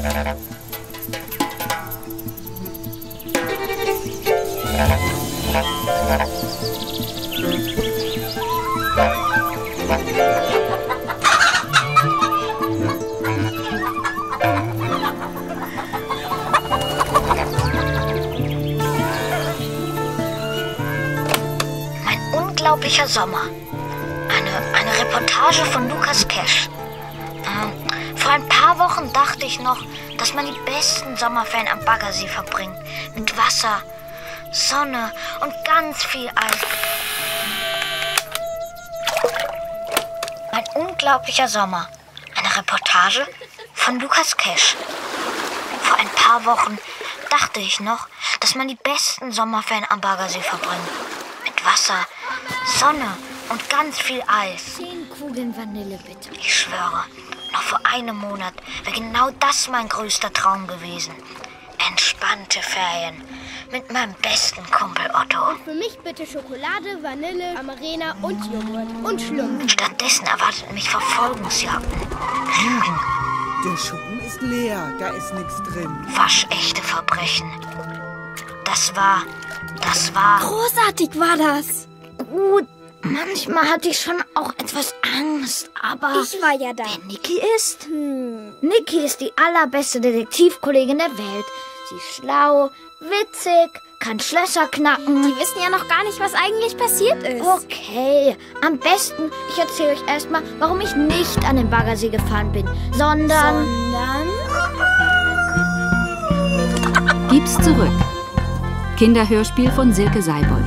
Mein unglaublicher Sommer. Eine Reportage von Lukas Kesch. Vor ein paar Wochen dachte ich noch, dass man die besten Sommerferien am Baggersee verbringt. Mit Wasser, Sonne und ganz viel Eis. Mein unglaublicher Sommer. Eine Reportage von Lukas Kesch. Vor ein paar Wochen dachte ich noch, dass man die besten Sommerferien am Baggersee verbringt. Mit Wasser, Sonne und ganz viel Eis. 10 Kugeln Vanille, bitte. Ich schwöre, noch vor einem Monat wäre genau das mein größter Traum gewesen. Entspannte Ferien mit meinem besten Kumpel Otto. Und für mich bitte Schokolade, Vanille, Amarena und Joghurt und Schlumpf. Stattdessen erwartet mich Verfolgungsjagden, Lügen. Der Schuppen ist leer, da ist nichts drin. Waschechte Verbrechen. Das war... Großartig war das. Gut. Manchmal hatte ich schon auch etwas Angst, aber... Ich war ja da. Wer Nicky ist? Nicky ist die allerbeste Detektivkollegin der Welt. Sie ist schlau, witzig, kann Schlösser knacken. Die wissen ja noch gar nicht, was eigentlich passiert ist. Okay, am besten, ich erzähle euch erstmal, warum ich nicht an den Baggersee gefahren bin, sondern... Gib's zurück. Kinderhörspiel von Silke Seibold.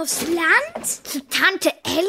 Aufs Land? Zu Tante Elli?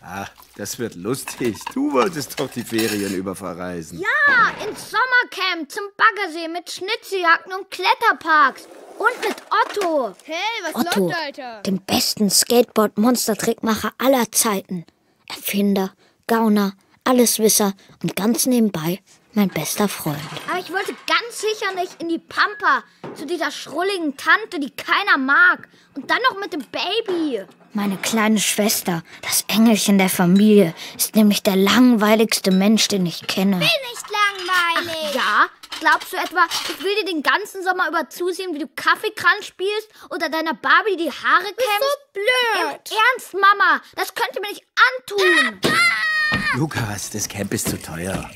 Ach, das wird lustig. Du wolltest doch die Ferien über verreisen. Ja, ins Sommercamp, zum Baggersee mit Schnitzeljagden und Kletterparks. Und mit Otto. Hey, was läuft, Alter? Dem besten Skateboard-Monster-Trickmacher aller Zeiten. Erfinder, Gauner, Alleswisser und ganz nebenbei mein bester Freund. Aber ich wollte ganz sicher nicht in die Pampa zu dieser schrulligen Tante, die keiner mag. Und dann noch mit dem Baby. Meine kleine Schwester, das Engelchen der Familie, ist nämlich der langweiligste Mensch, den ich kenne. Ich bin nicht langweilig. Ach, ja? Glaubst du etwa, ich will dir den ganzen Sommer über zusehen, wie du Kaffeekranz spielst oder deiner Barbie die Haare kämmst? Du bist so blöd. Im Ernst, Mama, das könnt ihr mir nicht antun. Lukas, das Camp ist zu teuer.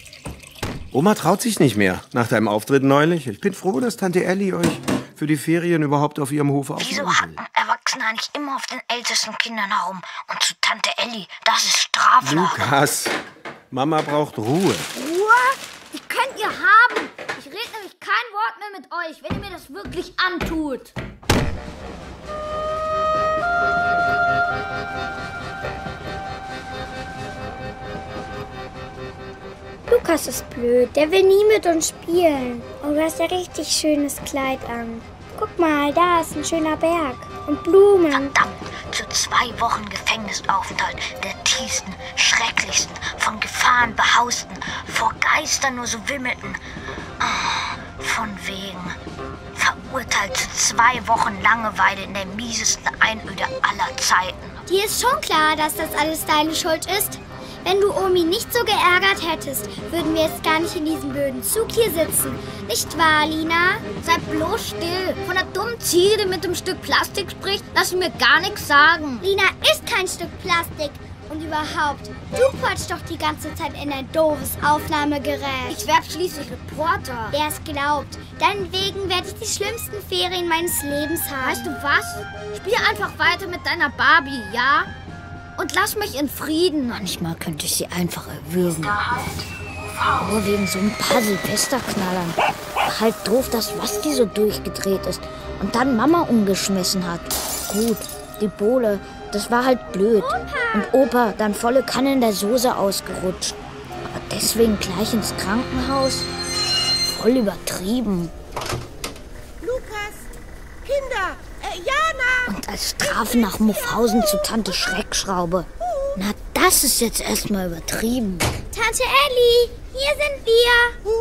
Oma traut sich nicht mehr, nach deinem Auftritt neulich. Ich bin froh, dass Tante Elli euch für die Ferien überhaupt auf ihrem Hof aufnimmt. Wieso hacken Erwachsene eigentlich immer auf den ältesten Kindern herum? Und zu Tante Elli, das ist strafbar. Lukas, Mama braucht Ruhe. Ruhe? Die könnt ihr haben. Ich rede nämlich kein Wort mehr mit euch, wenn ihr mir das wirklich antut. Lukas ist blöd, der will nie mit uns spielen. Oh, du hast ja richtig schönes Kleid an. Guck mal, da ist ein schöner Berg und Blumen. Verdammt, zu 2 Wochen Gefängnisaufenthalt, der tiefsten, schrecklichsten, von Gefahren behausten, vor Geistern nur so wimmelten. Oh, von wegen. Verurteilt zu 2 Wochen Langeweile in der miesesten Einöde aller Zeiten. Dir ist schon klar, dass das alles deine Schuld ist? Wenn du Omi nicht so geärgert hättest, würden wir jetzt gar nicht in diesem blöden Zug hier sitzen. Nicht wahr, Lina? Sei bloß still. Von der dummen Ziege, die mit dem Stück Plastik spricht, lass mir gar nichts sagen. Lina ist kein Stück Plastik. Und überhaupt, du quatschst doch die ganze Zeit in ein doofes Aufnahmegerät. Ich werde schließlich Reporter. Wer es glaubt, deinetwegen werde ich die schlimmsten Ferien meines Lebens haben. Weißt du was? Spiel einfach weiter mit deiner Barbie, ja? Und lass mich in Frieden. Manchmal könnte ich sie einfach erwürgen. Nur wegen so ein paar Silvesterknallern. Halt doof, dass Basti so durchgedreht ist und dann Mama umgeschmissen hat. Gut, die Bohle, das war halt blöd. Und Opa dann volle Kanne in der Soße ausgerutscht. Aber deswegen gleich ins Krankenhaus? Voll übertrieben. Lukas, Kinder! Jana! Und als Strafe nach Muffhausen zu Tante Schreckschraube. Na, das ist jetzt erstmal übertrieben. Tante Elli, hier sind wir.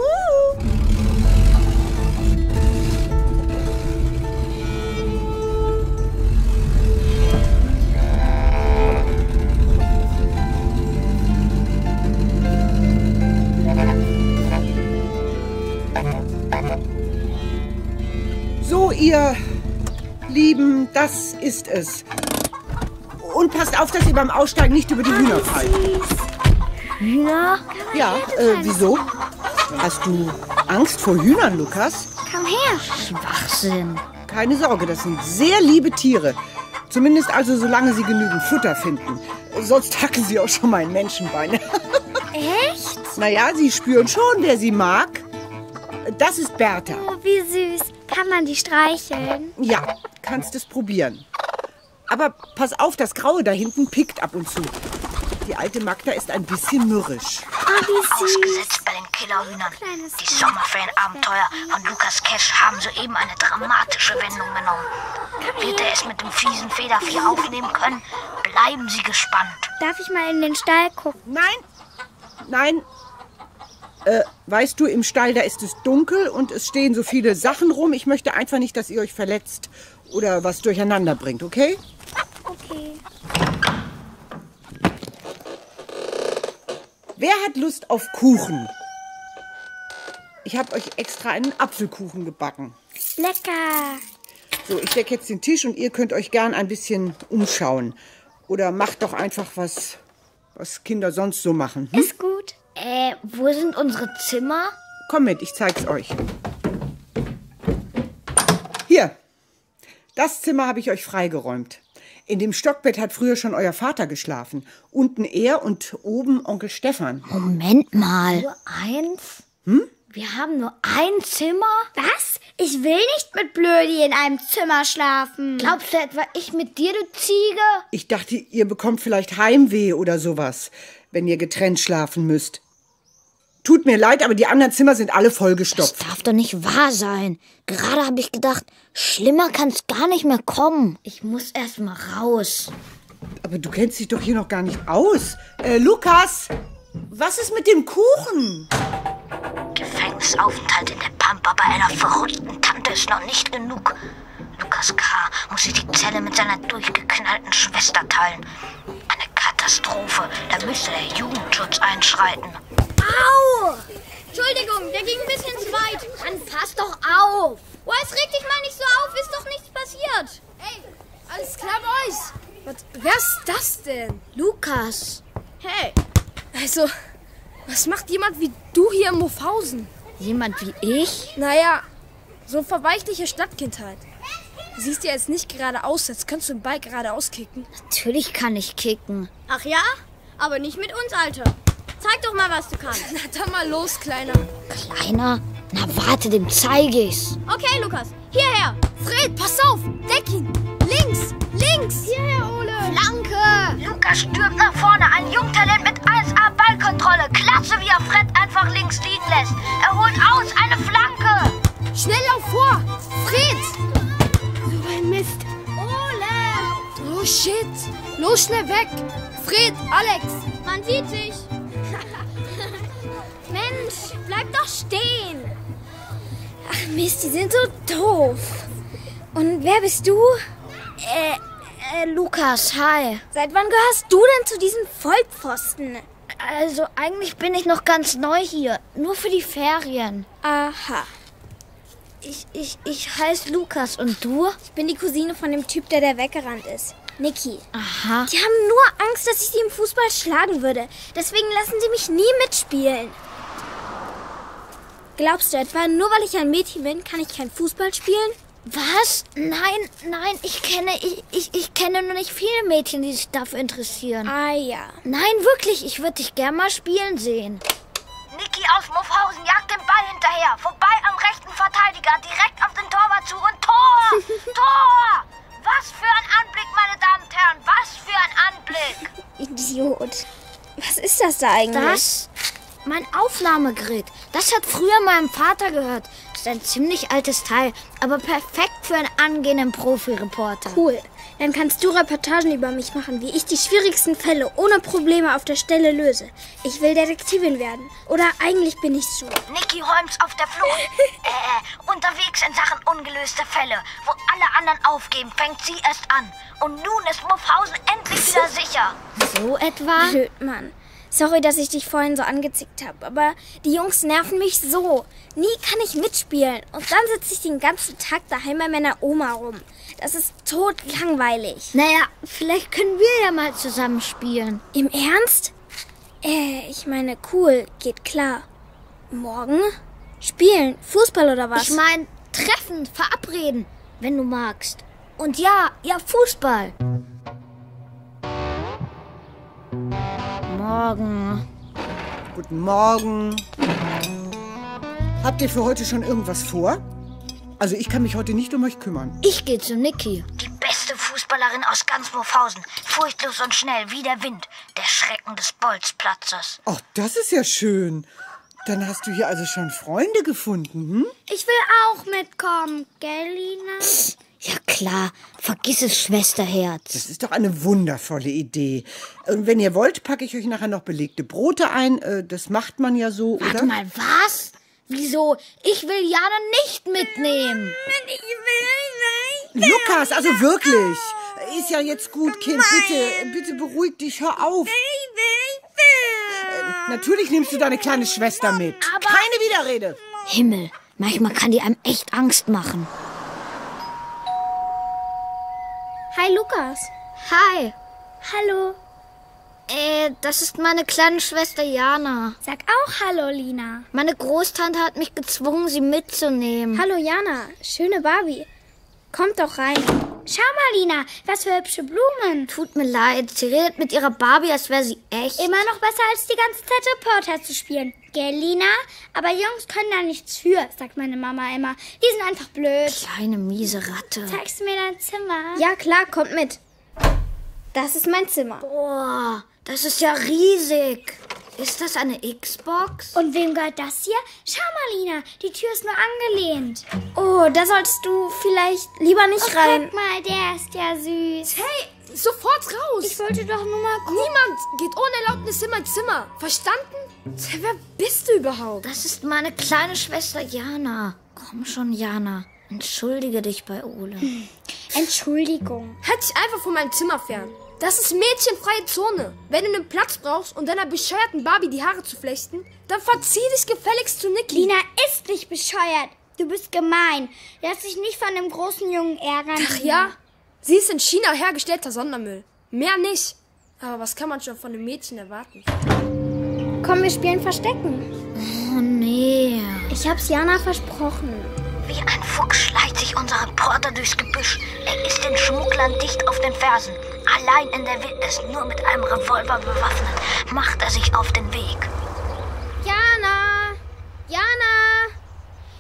Lieben, das ist es. Und passt auf, dass ihr beim Aussteigen nicht über die Hühner fallt. Hühner? Ja, wieso? Hast du Angst vor Hühnern, Lukas? Komm her. Schwachsinn. Keine Sorge, das sind sehr liebe Tiere. Zumindest also, solange sie genügend Futter finden. Sonst hacken sie auch schon mal ein Menschenbein. Echt? Naja, sie spüren schon, wer sie mag. Das ist Bertha. Oh, wie süß. Kann man die streicheln? Ja, kannst es probieren. Aber pass auf, das Graue da hinten pickt ab und zu. Die alte Magda ist ein bisschen mürrisch. Oh, wie süß. Ausgesetzt bei den Killerhühnern. Die Sommerferienabenteuer von Lukas Kesch haben soeben eine dramatische Wendung genommen. Wird er es mit dem fiesen Federvieh aufnehmen können? Bleiben Sie gespannt. Darf ich mal in den Stall gucken? Nein, nein. Weißt du, im Stall, da ist es dunkel und es stehen so viele Sachen rum. Ich möchte einfach nicht, dass ihr euch verletzt oder was durcheinander bringt, okay? Okay. Wer hat Lust auf Kuchen? Ich habe euch extra einen Apfelkuchen gebacken. Lecker! So, ich decke jetzt den Tisch und ihr könnt euch gern ein bisschen umschauen. Oder macht doch einfach was, was Kinder sonst so machen. Hm? Ist gut. Wo sind unsere Zimmer? Komm mit, ich zeig's euch. Hier, das Zimmer habe ich euch freigeräumt. In dem Stockbett hat früher schon euer Vater geschlafen. Unten er und oben Onkel Stefan. Moment mal. Nur eins? Hm? Wir haben nur ein Zimmer? Was? Ich will nicht mit Blödi in einem Zimmer schlafen. Glaubst du etwa, ich mit dir, du Ziege? Ich dachte, ihr bekommt vielleicht Heimweh oder sowas, wenn ihr getrennt schlafen müsst. Tut mir leid, aber die anderen Zimmer sind alle vollgestopft. Das darf doch nicht wahr sein. Gerade habe ich gedacht, schlimmer kann's gar nicht mehr kommen. Ich muss erst mal raus. Aber du kennst dich doch hier noch gar nicht aus. Lukas, was ist mit dem Kuchen? Gefängnisaufenthalt in der Pampa bei einer verrückten Tante ist noch nicht genug. Lukas K. muss sich die Zelle mit seiner durchgeknallten Schwester teilen. Eine Katastrophe, da müsste der Jugendschutz einschreiten. Au! Entschuldigung, der ging ein bisschen zu weit. Mann, pass doch auf. Oh, es regt dich mal nicht so auf, ist doch nichts passiert. Hey, alles klar, Boys? Was, wer ist das denn? Lukas. Hey, also, was macht jemand wie du hier in Muffhausen? Jemand wie ich? Naja, so verweichliche Stadtkindheit. Du siehst ja jetzt nicht gerade aus, als könntest du den Ball geradeaus kicken. Natürlich kann ich kicken. Ach ja? Aber nicht mit uns, Alter. Zeig doch mal, was du kannst. Na, dann mal los, Kleiner. Kleiner? Na, warte, dem zeige ich's. Okay, Lukas, hierher. Fred, pass auf, deck ihn. Links, links. Hierher, Ole. Flanke. Lukas stürmt nach vorne, ein Jungtalent mit 1A Ballkontrolle. Klasse, wie er Fred einfach links liegen lässt. Er holt aus, eine Flanke. Schnell lauf vor, Fred. So ein Mist. Ole. Oh, shit. Los, schnell weg. Fred, Alex. Man sieht sich. Mensch, bleib doch stehen. Ach Mist, die sind so doof. Und wer bist du? Lukas, hi. Seit wann gehörst du denn zu diesen Vollpfosten? Also, eigentlich bin ich noch ganz neu hier. Nur für die Ferien. Aha. Ich heiße Lukas und du? Ich bin die Cousine von dem Typ, der weggerannt ist. Nicky. Aha. Die haben nur Angst, dass ich sie im Fußball schlagen würde. Deswegen lassen sie mich nie mitspielen. Glaubst du etwa, nur weil ich ein Mädchen bin, kann ich kein Fußball spielen? Was? Nein, nein, ich kenne nur nicht viele Mädchen, die sich dafür interessieren. Ah ja. Nein, wirklich, ich würde dich gern mal spielen sehen. Nicky aus Muffhausen jagt den Ball hinterher. Vorbei am rechten Verteidiger, direkt auf den Torwart zu und Tor! Tor! Was für ein Anblick, meine Damen und Herren! Was für ein Anblick! Idiot. Was ist das da eigentlich? Das? Mein Aufnahmegerät. Das hat früher meinem Vater gehört. Das ist ein ziemlich altes Teil, aber perfekt für einen angehenden Profi-Reporter. Cool. Dann kannst du Reportagen über mich machen, wie ich die schwierigsten Fälle ohne Probleme auf der Stelle löse. Ich will Detektivin werden. Oder eigentlich bin ich so. Nicky räumt's auf der Flucht. Unterwegs in Sachen ungelöste Fälle. Wo alle anderen aufgeben, fängt sie erst an. Und nun ist Muffhausen endlich wieder sicher. So etwa? Blöd, Mann. Sorry, dass ich dich vorhin so angezickt habe, aber die Jungs nerven mich so. Nie kann ich mitspielen und dann sitze ich den ganzen Tag daheim bei meiner Oma rum. Das ist totlangweilig. Naja, vielleicht können wir ja mal zusammen spielen. Im Ernst? Ich meine, cool, geht klar. Morgen? Spielen, Fußball oder was? Ich meine, treffen, verabreden, wenn du magst. Und ja, Fußball. Morgen. Guten Morgen. Habt ihr für heute schon irgendwas vor? Also ich kann mich heute nicht um euch kümmern. Ich gehe zu Nicky. Die beste Fußballerin aus ganz Muffhausen. Furchtlos und schnell wie der Wind. Der Schrecken des Bolzplatzes. Ach, das ist ja schön. Dann hast du hier also schon Freunde gefunden, hm? Ich will auch mitkommen, gell, Lina? Ja klar, vergiss es, Schwesterherz. Das ist doch eine wundervolle Idee. Und wenn ihr wollt, packe ich euch nachher noch belegte Brote ein. Das macht man ja so, oder? Warte mal, was? Wieso? Ich will Jana nicht mitnehmen. Ich will nicht. Lukas, also wirklich. Ist ja jetzt gut, Kind. Bitte beruhig dich, hör auf. Natürlich nimmst du deine kleine Schwester mit. Aber keine Widerrede. Himmel, manchmal kann die einem echt Angst machen. Hi, Lukas. Hi. Hallo. Das ist meine kleine Schwester Jana. Sag auch Hallo, Lina. Meine Großtante hat mich gezwungen, sie mitzunehmen. Hallo, Jana. Schöne Barbie. Kommt doch rein. Schau mal, Lina, was für hübsche Blumen. Tut mir leid, sie redet mit ihrer Barbie, als wäre sie echt. Immer noch besser, als die ganze Zeit Reporter zu spielen. Gell, Lina? Aber Jungs können da nichts für, sagt meine Mama immer. Die sind einfach blöd. Kleine miese Ratte. Zeigst du mir dein Zimmer? Ja, klar, kommt mit. Das ist mein Zimmer. Boah, das ist ja riesig. Ist das eine Xbox? Und wem gehört das hier? Schau mal, Lina, die Tür ist nur angelehnt. Oh, da solltest du vielleicht lieber nicht rein. Guck mal, der ist ja süß. Hey, sofort raus. Ich wollte doch nur mal gucken. Niemand geht ohne Erlaubnis in mein Zimmer. Verstanden? Wer bist du überhaupt? Das ist meine kleine Schwester Jana. Komm schon, Jana. Entschuldige dich bei Ole. Entschuldigung. Halt dich einfach von meinem Zimmer fern. Das ist mädchenfreie Zone. Wenn du einen Platz brauchst, um deiner bescheuerten Barbie die Haare zu flechten, dann verzieh dich gefälligst zu Nicky. Lina ist nicht bescheuert. Du bist gemein. Lass dich nicht von dem großen Jungen ärgern. Ach ja? Sie ist in China hergestellter Sondermüll. Mehr nicht. Aber was kann man schon von einem Mädchen erwarten? Komm, wir spielen Verstecken. Oh, nee. Ich hab's Jana versprochen. Wie ein Fuchs schleicht sich unser Reporter durchs Gebüsch. Er ist den Schmugglern dicht auf den Fersen. Allein in der Wildnis, nur mit einem Revolver bewaffnet, macht er sich auf den Weg. Jana! Jana!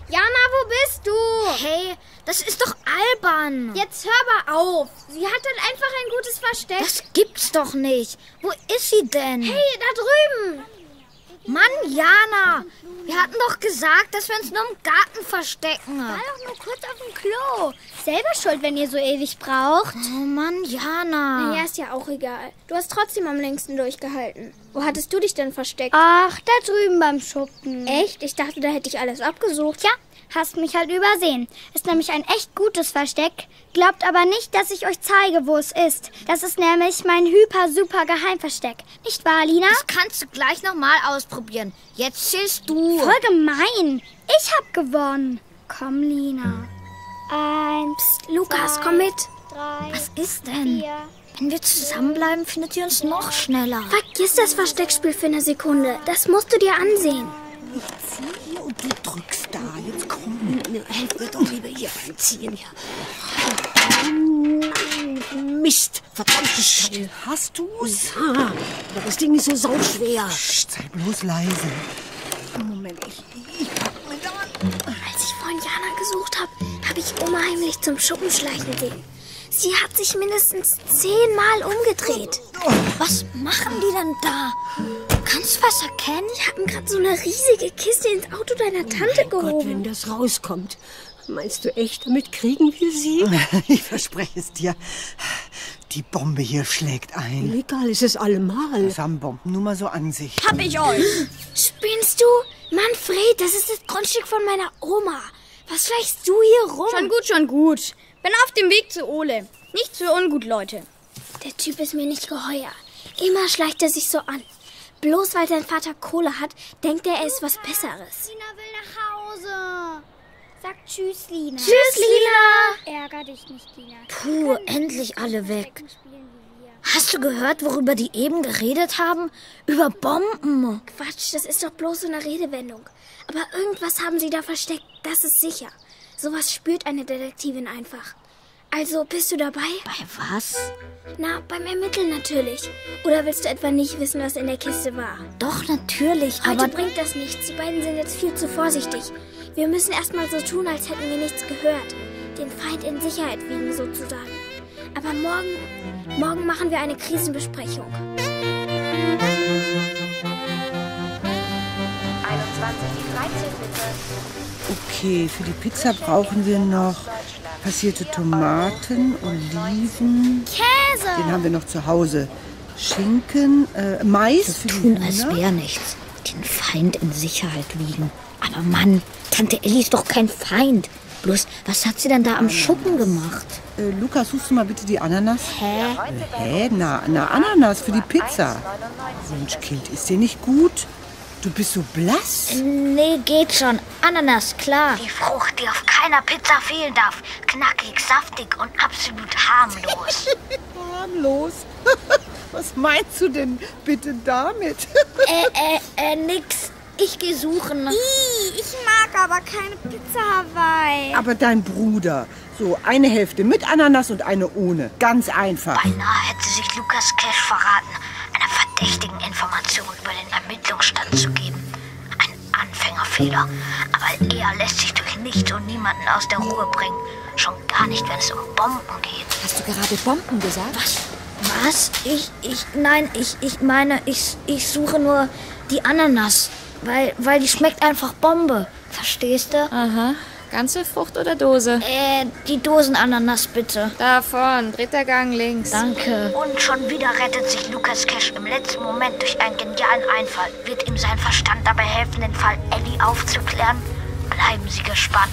Jana, wo bist du? Hey, das ist doch albern. Jetzt hör mal auf. Sie hat dann einfach ein gutes Versteck. Das gibt's doch nicht. Wo ist sie denn? Hey, da drüben. Mann, Jana, wir hatten doch gesagt, dass wir uns nur im Garten verstecken. Ich war doch nur kurz auf dem Klo. Selber schuld, wenn ihr so ewig braucht. Oh Mann, Jana. Naja, ist ja auch egal. Du hast trotzdem am längsten durchgehalten. Wo hattest du dich denn versteckt? Ach, da drüben beim Schuppen. Echt? Ich dachte, da hätte ich alles abgesucht. Ja, hast mich halt übersehen. Ist nämlich ein echt gutes Versteck. Glaubt aber nicht, dass ich euch zeige, wo es ist. Das ist nämlich mein hyper-super-Geheimversteck. Nicht wahr, Lina? Das kannst du gleich nochmal ausprobieren. Jetzt schießt du. Voll gemein. Ich hab gewonnen. Komm, Lina. Eins, Lukas, komm mit. Drei, was ist denn? Vier, wenn wir zusammenbleiben, findet ihr uns noch schneller. Vergiss das Versteckspiel für eine Sekunde. Das musst du dir ansehen. Ich zieh hier und du drückst da. Jetzt komm, helf mir doch lieber hier reinziehen. Mist, verdammte Scheiße. Hast du's? Ja, aber das Ding ist so sauschwer. Psst, sei bloß leise. Moment, ich pack mir da an. Als ich vorhin Jana gesucht habe, habe ich Oma heimlich zum Schuppen schleichen sehen. Sie hat sich mindestens 10-mal umgedreht. Was machen die denn da? Kannst du was erkennen? Die haben gerade so eine riesige Kiste ins Auto deiner Tante gehoben. Gott, wenn das rauskommt. Meinst du echt, damit kriegen wir sie? Ich verspreche es dir. Die Bombe hier schlägt ein. Illegal ist es allemal. Das haben Bomben nur mal so an sich. Hab ich euch! Spinnst du? Manfred, das ist das Grundstück von meiner Oma. Was schleichst du hier rum? Schon gut, schon gut. Bin auf dem Weg zu Ole. Nichts für ungut, Leute. Der Typ ist mir nicht geheuer. Immer schleicht er sich so an. Bloß weil sein Vater Kohle hat, denkt er, er ist was Besseres. Lina will nach Hause. Sag tschüss, Lina. Tschüss, Lina. Ärger dich nicht, Lina. Puh, endlich alle weg. Hast du gehört, worüber die eben geredet haben? Über Bomben. Quatsch, das ist doch bloß so eine Redewendung. Aber irgendwas haben sie da versteckt, das ist sicher. Sowas spürt eine Detektivin einfach. Also, bist du dabei? Bei was? Na, beim Ermitteln natürlich. Oder willst du etwa nicht wissen, was in der Kiste war? Doch, natürlich, aber... Heute bringt das nichts. Die beiden sind jetzt viel zu vorsichtig. Wir müssen erstmal so tun, als hätten wir nichts gehört. Den Feind in Sicherheit wiegen, sozusagen. Aber morgen machen wir eine Krisenbesprechung. 21:13 Uhr. Okay, für die Pizza brauchen wir noch... Passierte Tomaten, Oliven, Käse. Den haben wir noch zu Hause. Schinken, Mais. So für die tun, als wäre nichts. Den Feind in Sicherheit wiegen. Aber Mann, Tante Elli ist doch kein Feind. Bloß, was hat sie denn da am Schuppen gemacht? Lukas, suchst du mal bitte die Ananas? Hä? Na, Ananas für die Pizza. Mensch, Kind, ist dir nicht gut? Du bist so blass? Nee, geht schon. Ananas, klar. Die Frucht, die auf keiner Pizza fehlen darf. Knackig, saftig und absolut harmlos. Harmlos? Was meinst du denn bitte damit? Nix. Ich geh suchen. Ich mag aber keine Pizza Hawaii. Aber dein Bruder. So, eine Hälfte mit Ananas und eine ohne. Ganz einfach. Beinahe hätte sich Lukas Kesch verraten, einer verdächtigen Information über den Ermittlungsstand zu geben. Ein Anfängerfehler. Aber er lässt sich durch nichts und niemanden aus der Ruhe bringen. Schon gar nicht, wenn es um Bomben geht. Hast du gerade Bomben gesagt? Was? Ich meine, ich suche nur die Ananas. Weil die schmeckt einfach Bombe. Verstehst du? Aha. Ganze Frucht oder Dose? Die Dosenananas bitte. Da vorn, 3. Gang links. Danke. Und schon wieder rettet sich Lukas Kesch im letzten Moment durch einen genialen Einfall. Wird ihm sein Verstand dabei helfen, den Fall Elli aufzuklären? Bleiben Sie gespannt.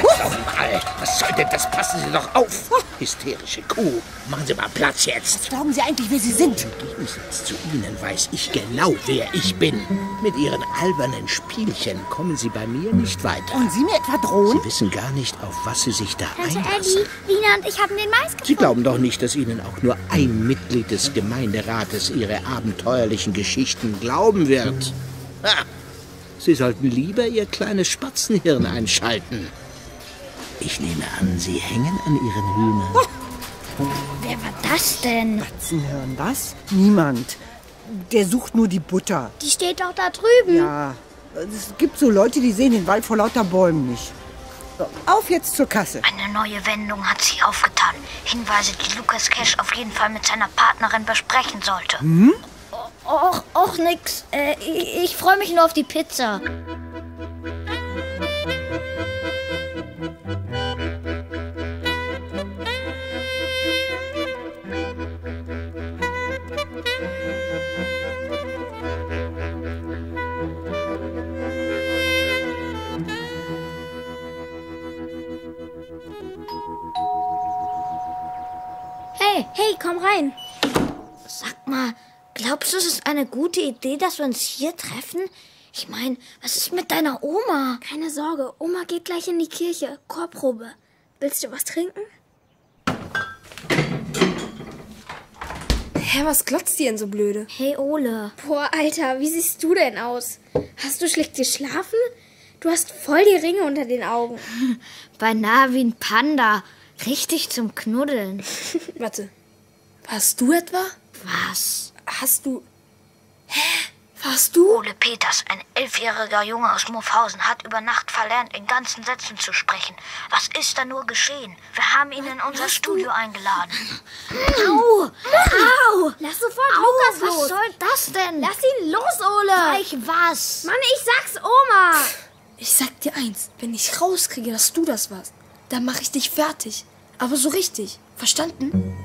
Huch mal, was soll denn das? Passen Sie doch auf. Hysterische Kuh. Machen Sie mal Platz jetzt. Was glauben Sie eigentlich, wer Sie sind? Im Gegensatz zu Ihnen weiß ich genau, wer ich bin. Mit Ihren albernen Spielchen kommen Sie bei mir nicht weiter. Und Sie mir etwa drohen? Sie wissen gar nicht, auf was Sie sich da einlassen. Lina und ich haben den Mais gefunden. Sie glauben doch nicht, dass Ihnen auch nur ein Mitglied des Gemeinderates Ihre abenteuerlichen Geschichten glauben wird. Ha! Sie sollten lieber Ihr kleines Spatzenhirn einschalten. Ich nehme an, Sie hängen an Ihren Hühnern. Oh. Wer war das denn? Spatzenhirn, was? Niemand. Der sucht nur die Butter. Die steht doch da drüben. Ja, es gibt so Leute, die sehen den Wald vor lauter Bäumen nicht. So, auf jetzt zur Kasse. Eine neue Wendung hat sich aufgetan. Hinweise, die Lukas Kesch auf jeden Fall mit seiner Partnerin besprechen sollte. Hm? Och, nix. Ich freue mich nur auf die Pizza. Hey, komm rein. Sag mal. Glaubst du, es ist eine gute Idee, dass wir uns hier treffen? Ich meine, was ist mit deiner Oma? Keine Sorge, Oma geht gleich in die Kirche. Chorprobe. Willst du was trinken? Hä, was glotzt die denn so blöde? Hey, Ole. Boah, Alter, wie siehst du denn aus? Hast du schlecht geschlafen? Du hast voll die Ringe unter den Augen. Beinahe wie ein Panda. Richtig zum Knuddeln. Warte, warst du etwa? Was? Warst du? Ole Peters, ein 11-jähriger Junge aus Muffhausen, hat über Nacht verlernt, in ganzen Sätzen zu sprechen. Was ist da nur geschehen? Wir haben ihn in unser Studio eingeladen. Au! Lass sofort Lukas los! Was soll das denn? Lass ihn los, Ole! Ich was? Mann, ich sag's Oma! Ich sag dir eins, wenn ich rauskriege, dass du das warst, dann mache ich dich fertig. Aber so richtig. Verstanden?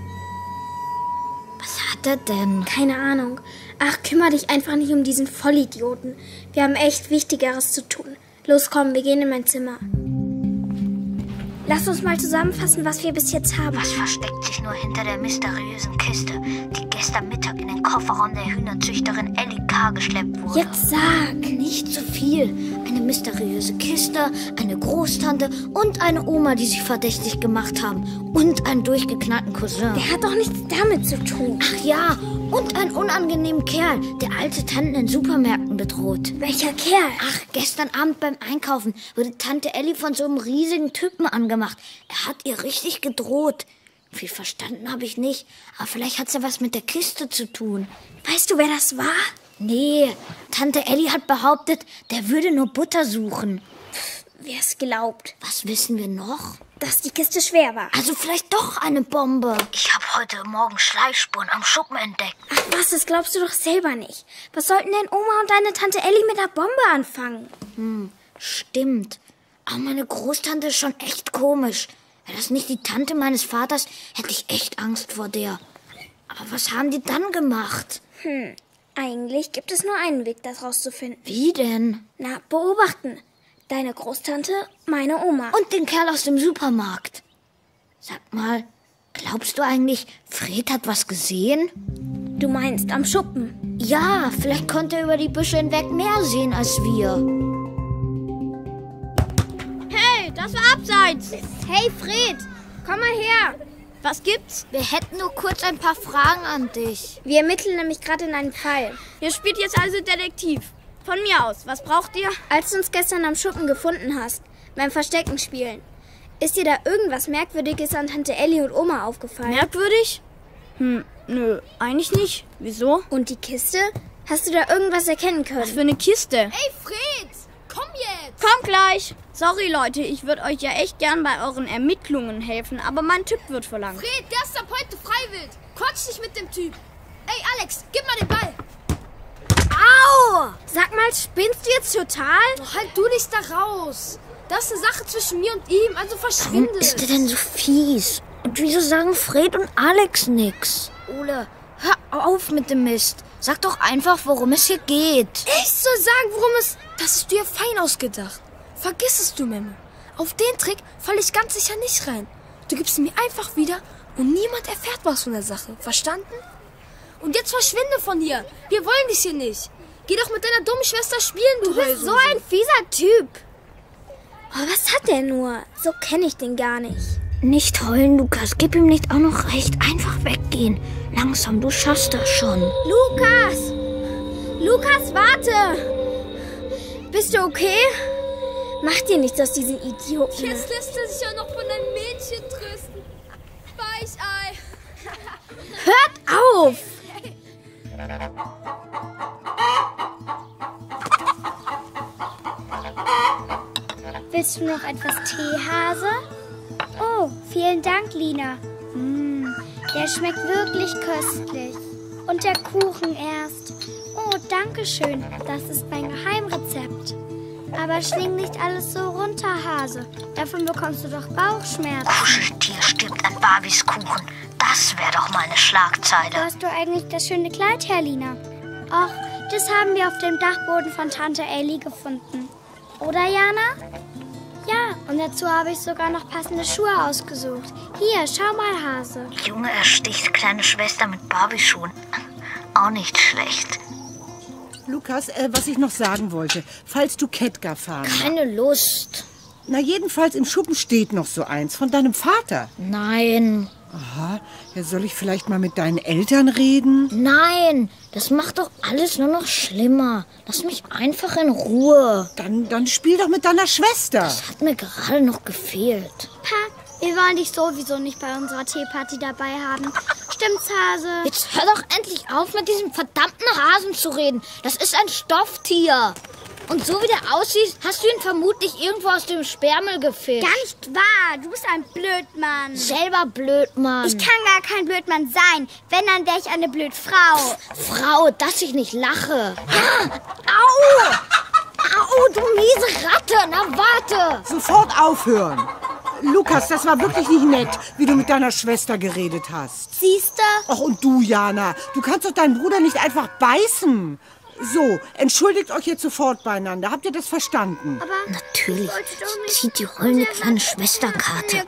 Was hat er denn? Keine Ahnung. Ach, kümmere dich einfach nicht um diesen Vollidioten. Wir haben echt Wichtigeres zu tun. Los, komm, wir gehen in mein Zimmer. Lass uns mal zusammenfassen, was wir bis jetzt haben. Was versteckt sich nur hinter der mysteriösen Kiste, die gestern gestern Mittag in den Kofferraum der Hühnerzüchterin Elli K. geschleppt wurde. Jetzt sag! Nicht zu viel. Eine mysteriöse Kiste, eine Großtante und eine Oma, die sich verdächtig gemacht haben. Und einen durchgeknallten Cousin. Der hat doch nichts damit zu tun. Ach ja, und einen unangenehmen Kerl, der alte Tanten in Supermärkten bedroht. Welcher Kerl? Ach, gestern Abend beim Einkaufen wurde Tante Elli von so einem riesigen Typen angemacht. Er hat ihr richtig gedroht. Viel verstanden habe ich nicht, aber vielleicht hat es ja was mit der Kiste zu tun. Weißt du, wer das war? Nee, Tante Elli hat behauptet, der würde nur Butter suchen. Wer es glaubt. Was wissen wir noch? Dass die Kiste schwer war. Also vielleicht doch eine Bombe. Ich habe heute Morgen Schleifspuren am Schuppen entdeckt. Ach was, das glaubst du doch selber nicht. Was sollten denn Oma und deine Tante Elli mit der Bombe anfangen? Stimmt. Aber meine Großtante ist schon echt komisch. Wäre das nicht die Tante meines Vaters, hätte ich echt Angst vor der. Aber was haben die dann gemacht? Eigentlich gibt es nur einen Weg, das rauszufinden. Wie denn? Na, beobachten. Deine Großtante, meine Oma. Und den Kerl aus dem Supermarkt. Sag mal, glaubst du eigentlich, Fred hat was gesehen? Du meinst am Schuppen? Ja, vielleicht konnte er über die Büsche hinweg mehr sehen als wir. Hey, das war abseits. Hey Fred, komm mal her. Was gibt's? Wir hätten nur kurz ein paar Fragen an dich. Wir ermitteln nämlich gerade in einem Fall. Ihr spielt jetzt also Detektiv. Von mir aus, was braucht ihr? Als du uns gestern am Schuppen gefunden hast, beim Verstecken spielen, ist dir da irgendwas Merkwürdiges an Tante Elli und Oma aufgefallen? Merkwürdig? Nö, eigentlich nicht. Wieso? Und die Kiste? Hast du da irgendwas erkennen können? Was für eine Kiste? Hey Fred, komm jetzt! Komm gleich! Sorry, Leute, ich würde euch ja echt gern bei euren Ermittlungen helfen, aber mein Typ wird verlangt. Fred, der ist ab heute freiwillig. Quatsch nicht mit dem Typ. Ey, Alex, gib mal den Ball. Au! Sag mal, spinnst du jetzt total? Doch, halt du dich da raus. Das ist eine Sache zwischen mir und ihm, also verschwinde. Warum ist der denn so fies? Und wieso sagen Fred und Alex nix? Ole, hör auf mit dem Mist. Sag doch einfach, worum es hier geht. Ich soll sagen, worum es... Das ist dir fein ausgedacht. Vergiss es, du Memme. Auf den Trick falle ich ganz sicher nicht rein. Du gibst ihn mir einfach wieder und niemand erfährt was von der Sache. Verstanden? Und jetzt verschwinde von hier. Wir wollen dich hier nicht. Geh doch mit deiner dummen Schwester spielen, du bist so ein fieser Typ. Oh, was hat der nur? So kenne ich den gar nicht. Nicht heulen, Lukas. Gib ihm nicht auch noch recht. Einfach weggehen. Langsam, du schaffst das schon. Lukas! Lukas, warte! Bist du okay? Mach dir nichts aus diesen Idioten. Jetzt lässt er sich ja noch von einem Mädchen trösten. Weichei. Hört auf! Willst du noch etwas Tee, Hase? Oh, vielen Dank, Lina. Der schmeckt wirklich köstlich. Und der Kuchen erst. Oh, danke schön. Das ist mein Geheimrezept. Aber schling nicht alles so runter, Hase. Davon bekommst du doch Bauchschmerzen. Kuscheltier stirbt an Barbies Kuchen. Das wäre doch mal eine Schlagzeile. Wo hast du eigentlich das schöne Kleid her, Lina? Och, das haben wir auf dem Dachboden von Tante Elli gefunden. Oder, Jana? Ja, und dazu habe ich sogar noch passende Schuhe ausgesucht. Hier, schau mal, Hase. Junge ersticht kleine Schwester mit Barbie-Schuhen. Auch nicht schlecht. Lukas, was ich noch sagen wollte, falls du Kettgar fahren... Keine Lust. Na, jedenfalls im Schuppen steht noch so eins von deinem Vater. Nein. Aha, ja, soll ich vielleicht mal mit deinen Eltern reden? Nein, das macht doch alles nur noch schlimmer. Lass mich einfach in Ruhe. Dann spiel doch mit deiner Schwester. Das hat mir gerade noch gefehlt. Pa, wir wollen dich sowieso nicht bei unserer Teeparty dabei haben. Stimmt's, Hase? Jetzt hör doch endlich auf, mit diesem verdammten Hasen zu reden. Das ist ein Stofftier. Und so wie der aussieht, hast du ihn vermutlich irgendwo aus dem Sperrmüll gefischt. Gar nicht wahr. Du bist ein Blödmann. Selber Blödmann. Ich kann gar kein Blödmann sein. Wenn, dann wäre ich eine Blödfrau. Frau, dass ich nicht lache. Au! Au, du miese Ratte. Na, warte. Sofort aufhören. Lukas, das war wirklich nicht nett, wie du mit deiner Schwester geredet hast. Siehste? Ach, und du, Jana, du kannst doch deinen Bruder nicht einfach beißen. So, entschuldigt euch jetzt sofort beieinander. Habt ihr das verstanden? Aber natürlich. Zieht die heulende kleine Schwesterkarte.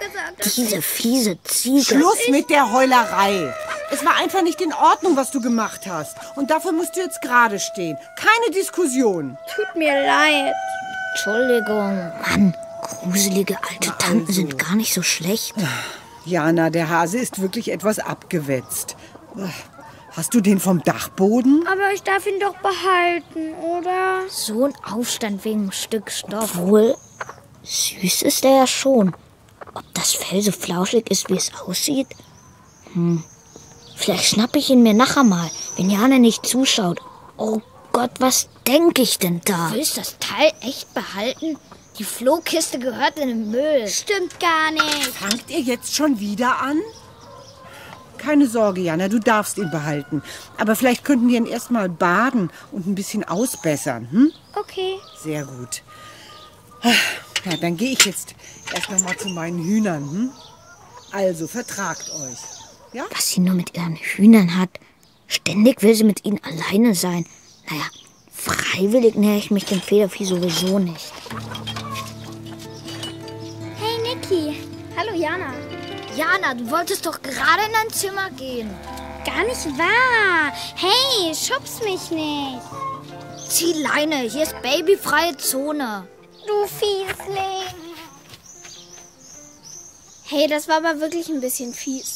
Diese fiese Ziege. Schluss mit der Heulerei. Es war einfach nicht in Ordnung, was du gemacht hast. Und dafür musst du jetzt gerade stehen. Keine Diskussion. Tut mir leid. Entschuldigung. Mann, gruselige alte Tanten sind gar nicht so schlecht. Jana, der Hase ist wirklich etwas abgewetzt. Hast du den vom Dachboden? Aber ich darf ihn doch behalten, oder? So ein Aufstand wegen einem Stück Stoff. Obwohl, süß ist er ja schon. Ob das Fell so flauschig ist, wie es aussieht? Vielleicht schnappe ich ihn mir nachher mal, wenn Jana nicht zuschaut. Oh Gott, was denke ich denn da? Du willst das Teil echt behalten? Die Flohkiste gehört in den Müll. Stimmt gar nicht. Fangt ihr jetzt schon wieder an? Keine Sorge, Jana, du darfst ihn behalten. Aber vielleicht könnten wir ihn erstmal baden und ein bisschen ausbessern, hm? Okay. Sehr gut. Ja, dann gehe ich jetzt erst noch mal zu meinen Hühnern, hm? Also, vertragt euch. Ja? Was sie nur mit ihren Hühnern hat. Ständig will sie mit ihnen alleine sein. Naja, freiwillig nähere ich mich dem Federvieh sowieso nicht. Hey, Nicky. Hallo, Jana. Jana, du wolltest doch gerade in dein Zimmer gehen. Gar nicht wahr. Hey, schubst mich nicht. Zieh Leine, hier ist babyfreie Zone. Du Fiesling. Hey, das war aber wirklich ein bisschen fies.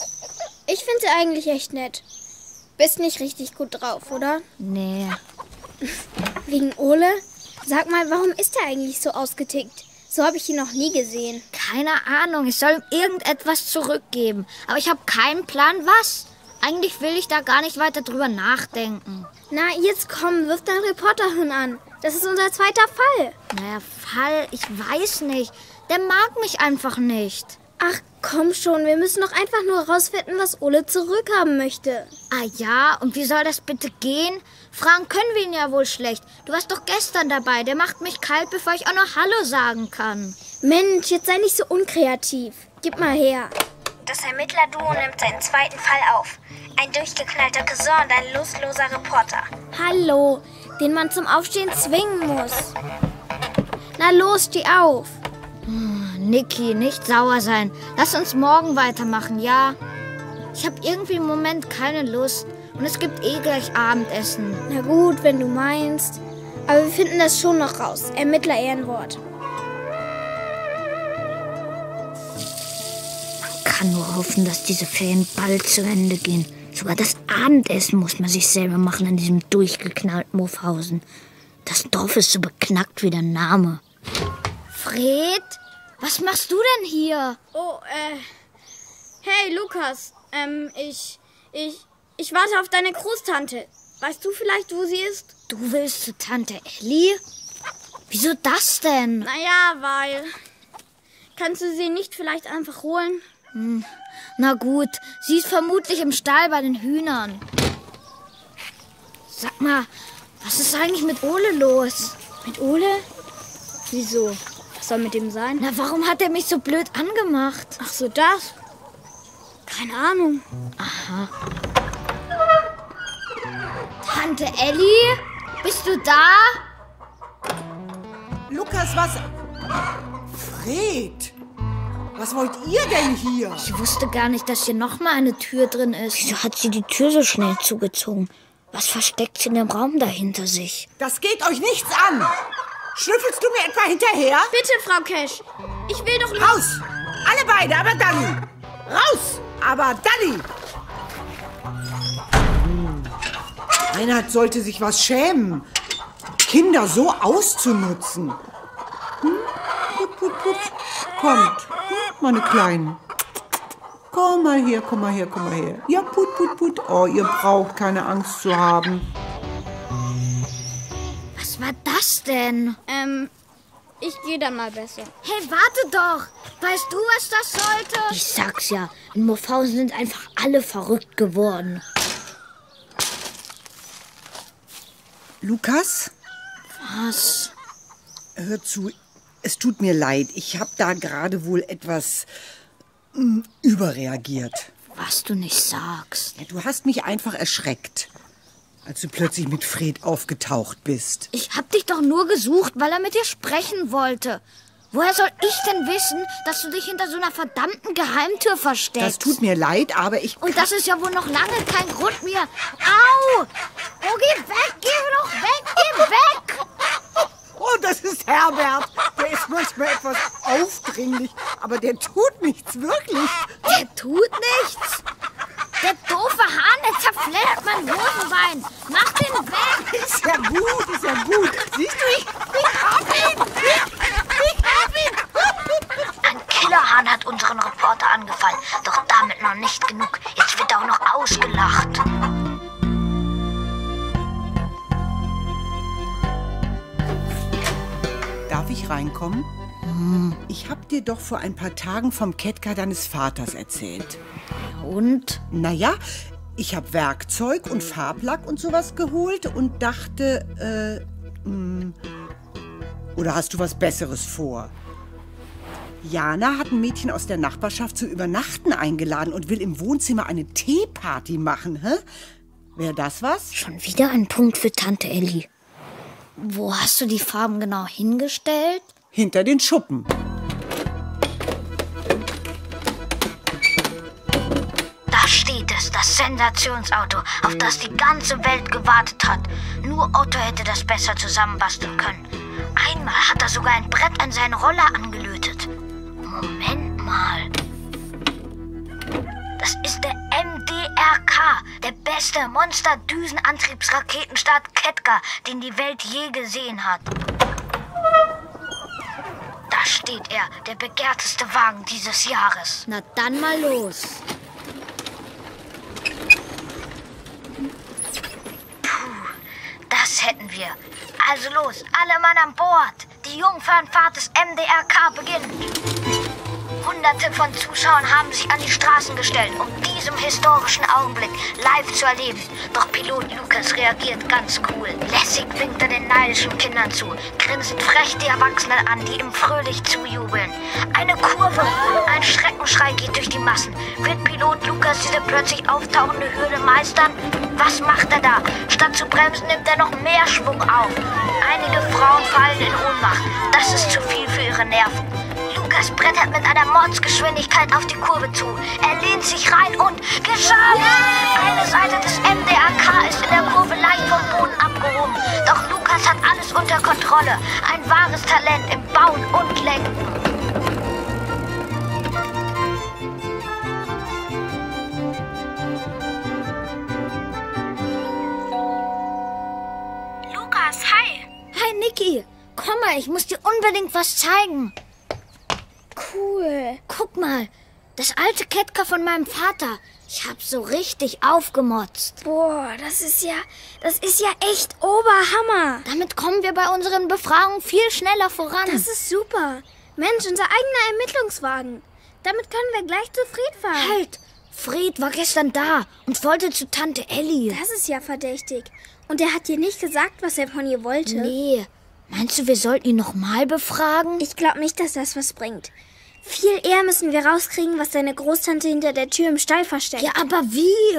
Ich finde sie eigentlich echt nett. Bist nicht richtig gut drauf, oder? Nee. Wegen Ole? Sag mal, warum ist er eigentlich so ausgetickt? So habe ich ihn noch nie gesehen. Keine Ahnung, ich soll ihm irgendetwas zurückgeben. Aber ich habe keinen Plan, was. Eigentlich will ich da gar nicht weiter drüber nachdenken. Na, jetzt komm, wirf dein Reporterhirn an. Das ist unser zweiter Fall. Naja, Fall, ich weiß nicht. Der mag mich einfach nicht. Ach, komm schon, wir müssen doch einfach nur rausfinden, was Ole zurückhaben möchte. Ah ja, und wie soll das bitte gehen? Fragen können wir ihn ja wohl schlecht. Du warst doch gestern dabei. Der macht mich kalt, bevor ich auch noch Hallo sagen kann. Mensch, jetzt sei nicht so unkreativ. Gib mal her. Das Ermittlerduo nimmt seinen zweiten Fall auf. Ein durchgeknallter Cousin und ein lustloser Reporter. Hallo, den man zum Aufstehen zwingen muss. Na los, steh auf. Nicky, nicht sauer sein. Lass uns morgen weitermachen, ja? Ich habe irgendwie im Moment keine Lust. Und es gibt eh gleich Abendessen. Na gut, wenn du meinst. Aber wir finden das schon noch raus. Ermittler-Ehrenwort. Man kann nur hoffen, dass diese Ferien bald zu Ende gehen. Sogar das Abendessen muss man sich selber machen in diesem durchgeknallten Muffhausen. Das Dorf ist so beknackt wie der Name. Fred? Was machst du denn hier? Oh, hey, Lukas. Ich warte auf deine Großtante. Weißt du vielleicht, wo sie ist? Du willst zu Tante Elli? Wieso das denn? Naja, weil... Kannst du sie nicht vielleicht einfach holen? Na gut, sie ist vermutlich im Stall bei den Hühnern. Sag mal, was ist eigentlich mit Ole los? Mit Ole? Wieso? Was soll mit dem sein? Na, warum hat er mich so blöd angemacht? Ach so, das? Keine Ahnung. Aha. Tante Elli? Bist du da? Lukas, was... Fred? Was wollt ihr denn hier? Ich wusste gar nicht, dass hier nochmal eine Tür drin ist. Wieso hat sie die Tür so schnell zugezogen? Was versteckt sie in dem Raum da hinter sich? Das geht euch nichts an! Schnüffelst du mir etwa hinterher? Bitte, Frau Kesch. Ich will doch nicht... Raus! Alle beide, aber dann! Raus! Aber dann! Reinhardt sollte sich was schämen, Kinder so auszunutzen. Put, put, put. Kommt, meine Kleinen. Komm mal her, komm mal her, komm mal her. Ja, put, put, put. Oh, ihr braucht keine Angst zu haben. Was war das denn? Ich gehe dann mal besser. Hey, warte doch. Weißt du, was das sollte? Ich sag's ja. In Muffhausen sind einfach alle verrückt geworden. Lukas? Was? Hör zu, es tut mir leid. Ich habe da gerade wohl etwas überreagiert. Was du nicht sagst. Ja, du hast mich einfach erschreckt, als du plötzlich mit Fred aufgetaucht bist. Ich habe dich doch nur gesucht, weil er mit dir sprechen wollte. Woher soll ich denn wissen, dass du dich hinter so einer verdammten Geheimtür versteckst? Das tut mir leid, aber ich... Und das ist ja wohl noch lange kein Grund mehr. Au! Oh, geh weg! Geh doch weg! Geh weg! Oh, das ist Herbert. Der ist manchmal etwas aufdringlich, aber der tut nichts, wirklich. Der tut nichts? Der doofe Hahn, der zerfleddert mein Hosenbein. Mach den weg! Ist ja gut, ist ja gut. Siehst du, ich hab ihn! Ich hab ihn! Ein Killerhahn hat unseren Reporter angefallen. Doch damit noch nicht genug. Jetzt wird er auch noch ausgelacht. Darf ich reinkommen? Ich hab dir doch vor ein paar Tagen vom Ketka deines Vaters erzählt. Und? Naja, ich habe Werkzeug und Farblack und sowas geholt und dachte, oder hast du was Besseres vor? Jana hat ein Mädchen aus der Nachbarschaft zu übernachten eingeladen und will im Wohnzimmer eine Teeparty machen, hä? Wäre das was? Schon wieder ein Punkt für Tante Elli. Wo hast du die Farben genau hingestellt? Hinter den Schuppen. Das Sensationsauto, auf das die ganze Welt gewartet hat. Nur Otto hätte das besser zusammenbasteln können. Einmal hat er sogar ein Brett an seinen Roller angelötet. Moment mal. Das ist der MDRK, der beste Monster-Düsen-Antriebsraketenstart Ketka, den die Welt je gesehen hat. Da steht er, der begehrteste Wagen dieses Jahres. Na dann mal los. Das hätten wir. Also los, alle Mann an Bord. Die Jungfernfahrt des MDRK beginnt. Hunderte von Zuschauern haben sich an die Straßen gestellt, um diesen historischen Augenblick live zu erleben. Doch Pilot Lukas reagiert ganz cool. Lässig winkt er den neidischen Kindern zu, grinst frech die Erwachsenen an, die ihm fröhlich zujubeln. Eine Kurve, ein Schreckenschrei geht durch die Massen. Wird Pilot Lukas diese plötzlich auftauchende Hürde meistern? Was macht er da? Statt zu bremsen, nimmt er noch mehr Schwung auf. Einige Frauen fallen in Ohnmacht. Das ist zu viel für ihre Nerven. Lukas brettert mit einer Mordsgeschwindigkeit auf die Kurve zu. Er lehnt sich rein und geschafft! Eine Seite des MDRK ist in der Kurve leicht vom Boden abgehoben. Doch Lukas hat alles unter Kontrolle. Ein wahres Talent im Bauen und Lenken. Nicky, komm mal, ich muss dir unbedingt was zeigen. Cool. Guck mal, das alte Ketka von meinem Vater. Ich hab's so richtig aufgemotzt. Boah, das ist ja echt Oberhammer. Damit kommen wir bei unseren Befragungen viel schneller voran. Das ist super. Mensch, unser eigener Ermittlungswagen. Damit können wir gleich zu Fred fahren. Halt, Fred war gestern da und wollte zu Tante Elli. Das ist ja verdächtig. Und er hat dir nicht gesagt, was er von ihr wollte? Nee. Meinst du, wir sollten ihn nochmal befragen? Ich glaube nicht, dass das was bringt. Viel eher müssen wir rauskriegen, was seine Großtante hinter der Tür im Stall versteckt. Ja, aber wie?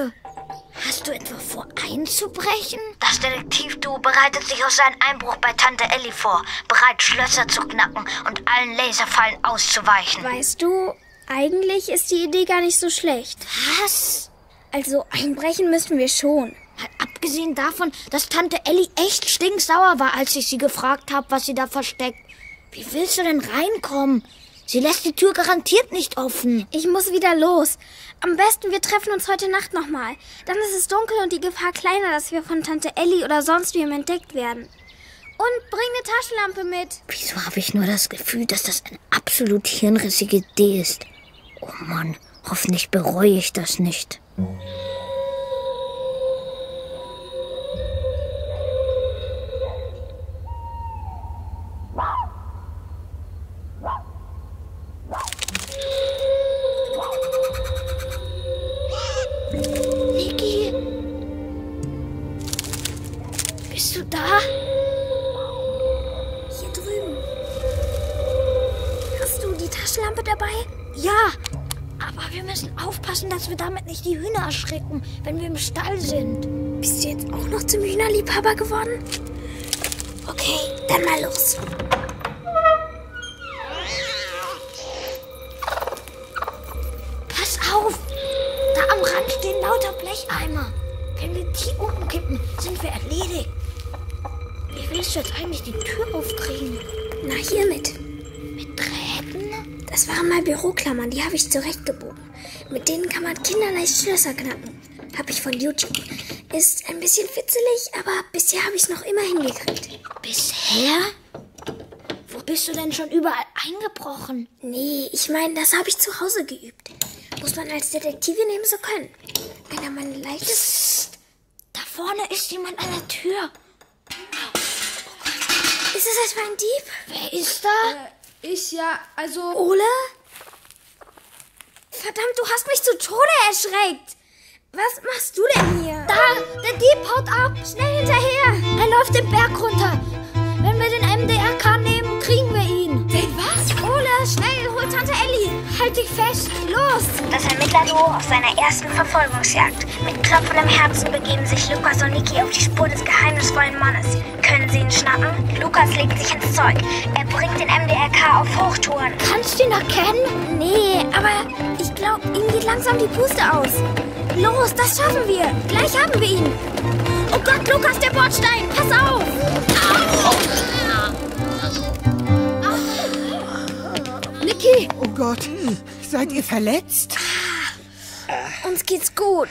Hast du etwa vor, einzubrechen? Das Detektivduo bereitet sich auf seinen Einbruch bei Tante Elli vor, bereit, Schlösser zu knacken und allen Laserfallen auszuweichen. Weißt du, eigentlich ist die Idee gar nicht so schlecht. Was? Also, einbrechen müssen wir schon. Abgesehen davon, dass Tante Elli echt stinksauer war, als ich sie gefragt habe, was sie da versteckt. Wie willst du denn reinkommen? Sie lässt die Tür garantiert nicht offen. Ich muss wieder los. Am besten, wir treffen uns heute Nacht nochmal. Dann ist es dunkel und die Gefahr kleiner, dass wir von Tante Elli oder sonst wem entdeckt werden. Und bring eine Taschenlampe mit. Wieso habe ich nur das Gefühl, dass das eine absolut hirnrissige Idee ist? Oh Mann, hoffentlich bereue ich das nicht. Nicky? Bist du da? Hier drüben. Hast du die Taschenlampe dabei? Ja, aber wir müssen aufpassen, dass wir damit nicht die Hühner erschrecken, wenn wir im Stall sind. Bist du jetzt auch noch zum Hühnerliebhaber geworden? Okay, dann mal los. lauter Blecheimer. Wenn wir die umkippen, sind wir erledigt. Wie willst du jetzt eigentlich die Tür aufkriegen? Na, hiermit. Mit Drähten? Das waren mal Büroklammern, die habe ich zurechtgebogen. Mit denen kann man kinderleicht Schlösser knacken. Habe ich von YouTube. Ist ein bisschen witzelig, aber bisher habe ich es noch immer hingekriegt. Bisher? Wo bist du denn schon überall eingebrochen? Nee, ich meine, das habe ich zu Hause geübt. Muss man als Detektive nehmen so können. Einer meiner leichtesten... Da vorne ist jemand an der Tür. Ist es etwa ein Dieb? Wer ist da? Ich ja, also... Ole? Verdammt, du hast mich zu Tode erschreckt. Was machst du denn hier? Da, der Dieb haut ab. Schnell hinterher. Er läuft den Berg runter. Wenn wir den MDRK nehmen, kriegen wir ihn. Den was? Ole, schnell, hol Tante Elli. Halt dich fest. Los. Das Ermittlerduo auf seiner ersten Verfolgungsjagd. Mit klopfendem Herzen begeben sich Lukas und Nicky auf die Spur des geheimnisvollen Mannes. Können sie ihn schnappen? Lukas legt sich ins Zeug. Er bringt den MDRK auf Hochtouren. Kannst du ihn erkennen? Nee, aber ich glaube, ihm geht langsam die Puste aus. Los, das schaffen wir. Gleich haben wir ihn. Oh Gott, Lukas, der Bordstein. Pass auf. Au! Nicky. Oh Gott, seid ihr verletzt? Uns geht's gut.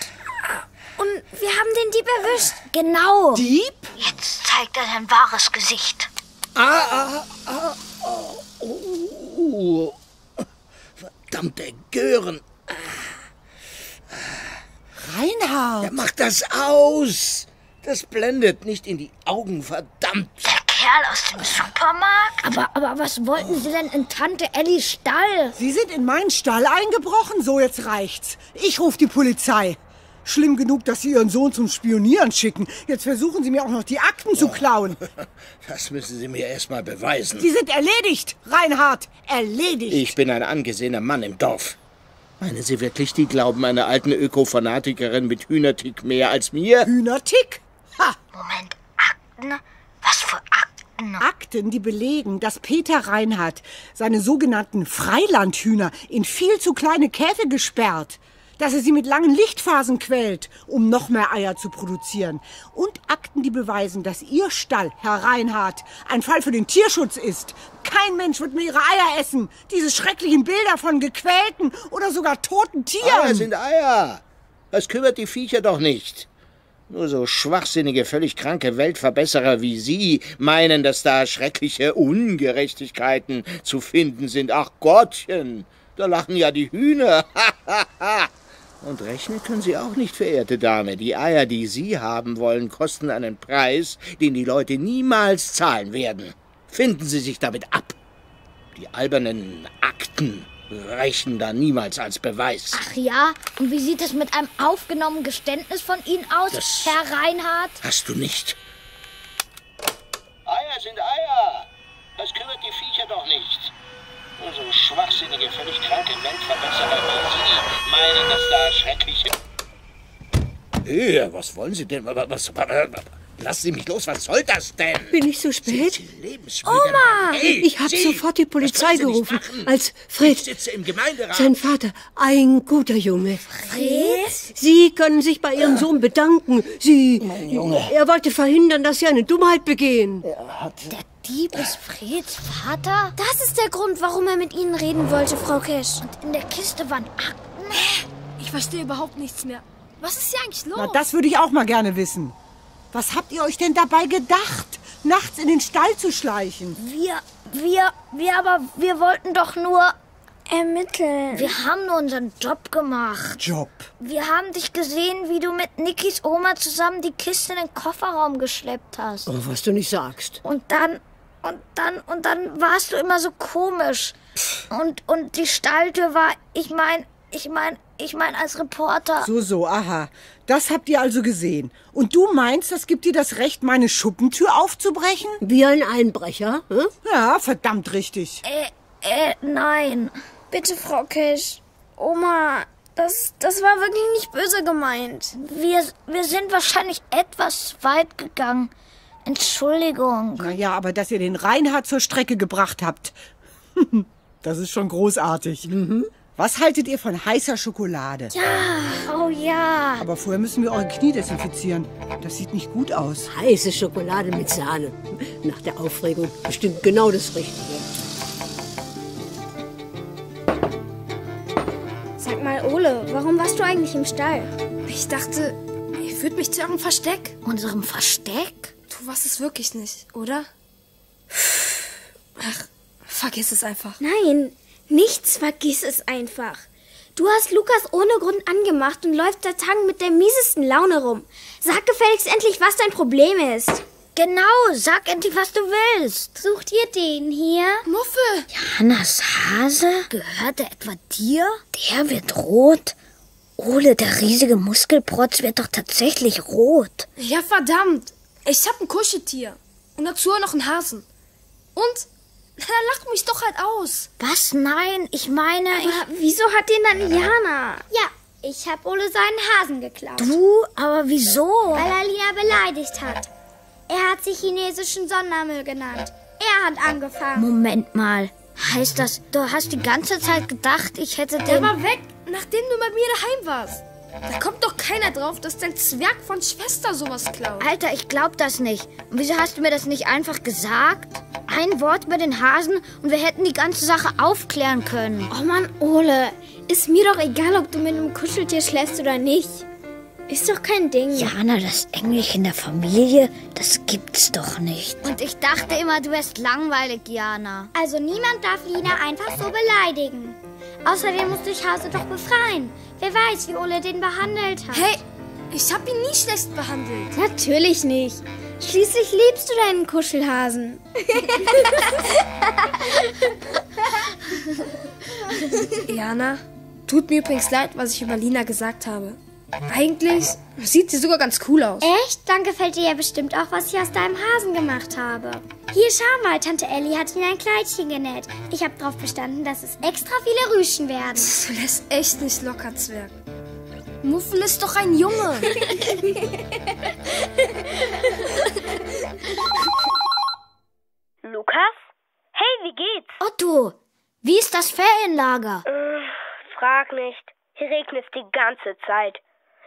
Und wir haben den Dieb erwischt. Genau. Dieb? Jetzt zeigt er sein wahres Gesicht. Oh. Verdammte Gören. Reinhardt! Ja, mach das aus! Das blendet nicht in die Augen, verdammt! Der Kerl aus dem Supermarkt? Aber was wollten Sie denn in Tante Ellis Stall? Sie sind in meinen Stall eingebrochen? So, jetzt reicht's. Ich rufe die Polizei. Schlimm genug, dass Sie Ihren Sohn zum Spionieren schicken. Jetzt versuchen Sie mir auch noch die Akten zu klauen. Das müssen Sie mir erstmal beweisen. Sie sind erledigt, Reinhardt! Erledigt! Ich bin ein angesehener Mann im Dorf. Meinen Sie wirklich, die glauben einer alten Öko-Fanatikerin mit Hühnertick mehr als mir? Hühnertick? Ha! Moment, Akten? Was für Akten? Akten, die belegen, dass Peter Reinhardt seine sogenannten Freilandhühner in viel zu kleine Käfige gesperrt, dass er sie mit langen Lichtphasen quält, um noch mehr Eier zu produzieren. Und Akten, die beweisen, dass Ihr Stall, Herr Reinhardt, ein Fall für den Tierschutz ist. Kein Mensch wird mir Ihre Eier essen. Diese schrecklichen Bilder von gequälten oder sogar toten Tieren. Eier sind Eier. Das kümmert die Viecher doch nicht. Nur so schwachsinnige, völlig kranke Weltverbesserer wie Sie meinen, dass da schreckliche Ungerechtigkeiten zu finden sind. Ach Gottchen, da lachen ja die Hühner. Und rechnen können Sie auch nicht, verehrte Dame. Die Eier, die Sie haben wollen, kosten einen Preis, den die Leute niemals zahlen werden. Finden Sie sich damit ab. Die albernen Akten reichen da niemals als Beweis. Ach ja? Und wie sieht es mit einem aufgenommenen Geständnis von Ihnen aus, das Herr Reinhardt? Hast du nicht. Eier sind Eier. Das kümmert die Viecher doch nicht. Nur so schwachsinnige, völlig kranke Weltverbesserer wie Sie meinen, dass da schreckliche... was wollen Sie denn? Lassen Sie mich los, was soll das denn? Bin ich so spät? Oma! Hey, ich habe sofort die Polizei gerufen, als Fred, sein Vater, ein guter Junge. Fred? Sie können sich bei Ihrem Sohn bedanken. Mein Junge. Er wollte verhindern, dass Sie eine Dummheit begehen. Der Dieb ist Freds Vater? Das ist der Grund, warum er mit Ihnen reden wollte, Frau Kesch. Und in der Kiste waren Akten? Ich verstehe überhaupt nichts mehr. Was ist hier eigentlich los? Na, das würde ich auch mal gerne wissen. Was habt ihr euch denn dabei gedacht, nachts in den Stall zu schleichen? Wir wollten doch nur ermitteln. Wir haben nur unseren Job gemacht. Job? Wir haben dich gesehen, wie du mit Nickys Oma zusammen die Kiste in den Kofferraum geschleppt hast. Oh, was du nicht sagst. Und dann warst du immer so komisch. Und die Stalltür war, ich meine, als Reporter. So, aha. Das habt ihr also gesehen. Und du meinst, das gibt dir das Recht, meine Schuppentür aufzubrechen? Wie ein Einbrecher, hm? Ja, verdammt richtig. Nein. Bitte, Frau Kesch. Oma, das war wirklich nicht böse gemeint. Wir sind wahrscheinlich etwas weit gegangen. Entschuldigung. Naja, aber dass ihr den Reinhardt zur Strecke gebracht habt, das ist schon großartig. Mhm. Was haltet ihr von heißer Schokolade? Ja, oh ja. Aber vorher müssen wir eure Knie desinfizieren. Das sieht nicht gut aus. Heiße Schokolade mit Sahne. Nach der Aufregung bestimmt genau das Richtige. Sag mal, Ole, warum warst du eigentlich im Stall? Ich dachte, ihr führt mich zu eurem Versteck. Unserem Versteck? Du warst es wirklich nicht, oder? Ach, vergiss es einfach. Nein, nichts, vergiss es einfach. Du hast Lukas ohne Grund angemacht und läufst seit Tagen mit der miesesten Laune rum. Sag gefälligst endlich, was dein Problem ist. Genau, sag endlich, was du willst. Sucht ihr den hier? Muffe! Johannes Hase? Gehört er etwa dir? Der wird rot? Ole, der riesige Muskelprotz wird doch tatsächlich rot. Ja, verdammt. Ich hab ein Kuscheltier. Und dazu noch einen Hasen. Und? Er lacht mich doch halt aus. Was? Nein, ich meine... Aber wieso hat den dann Jana? Ja, ich hab Ole seinen Hasen geklaut. Du? Aber wieso? Weil er Lina beleidigt hat. Er hat sich chinesischen Sondermüll genannt. Er hat angefangen. Moment mal. Heißt das, du hast die ganze Zeit gedacht, ich hätte den... Der war weg, nachdem du bei mir daheim warst. Da kommt doch keiner drauf, dass dein Zwerg von Schwester sowas klaut. Alter, ich glaub das nicht. Und wieso hast du mir das nicht einfach gesagt? Ein Wort über den Hasen und wir hätten die ganze Sache aufklären können. Oh Mann, Ole, ist mir doch egal, ob du mit einem Kuscheltier schläfst oder nicht. Ist doch kein Ding. Jana, das Englisch in der Familie, das gibt's doch nicht. Und ich dachte immer, du wärst langweilig, Jana. Also niemand darf Lina einfach so beleidigen. Außerdem musst du dich Hase doch befreien. Wer weiß, wie Ole den behandelt hat. Hey, ich hab ihn nie schlecht behandelt. Natürlich nicht. Schließlich liebst du deinen Kuschelhasen. Jana, tut mir übrigens leid, was ich über Lina gesagt habe. Eigentlich sieht sie sogar ganz cool aus. Echt? Dann gefällt dir ja bestimmt auch, was ich aus deinem Hasen gemacht habe. Hier, schau mal, Tante Elli hat ihn ein Kleidchen genäht. Ich habe darauf bestanden, dass es extra viele Rüschen werden. Du lässt echt nicht locker, Zwerg. Muffel ist doch ein Junge. Lukas? Hey, wie geht's? Otto, wie ist das Ferienlager? Frag nicht. Hier regnet es die ganze Zeit.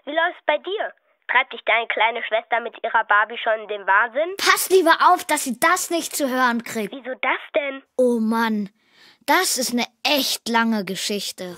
Wie läuft's bei dir? Treibt dich deine kleine Schwester mit ihrer Barbie schon in den Wahnsinn? Pass lieber auf, dass sie das nicht zu hören kriegt. Wieso das denn? Oh Mann, das ist eine echt lange Geschichte.